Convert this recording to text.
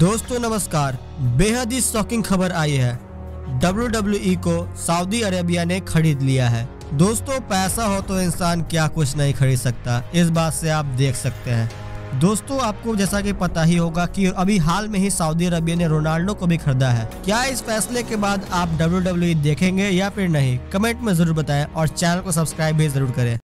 दोस्तों नमस्कार। बेहद ही शॉकिंग खबर आई है, WWE को सऊदी अरेबिया ने खरीद लिया है। दोस्तों पैसा हो तो इंसान क्या कुछ नहीं खरीद सकता, इस बात से आप देख सकते हैं। दोस्तों आपको जैसा कि पता ही होगा कि अभी हाल में ही सऊदी अरेबिया ने रोनाल्डो को भी खरीदा है। क्या इस फैसले के बाद आप WWE देखेंगे या फिर नहीं, कमेंट में जरूर बताएं और चैनल को सब्सक्राइब भी जरूर करें।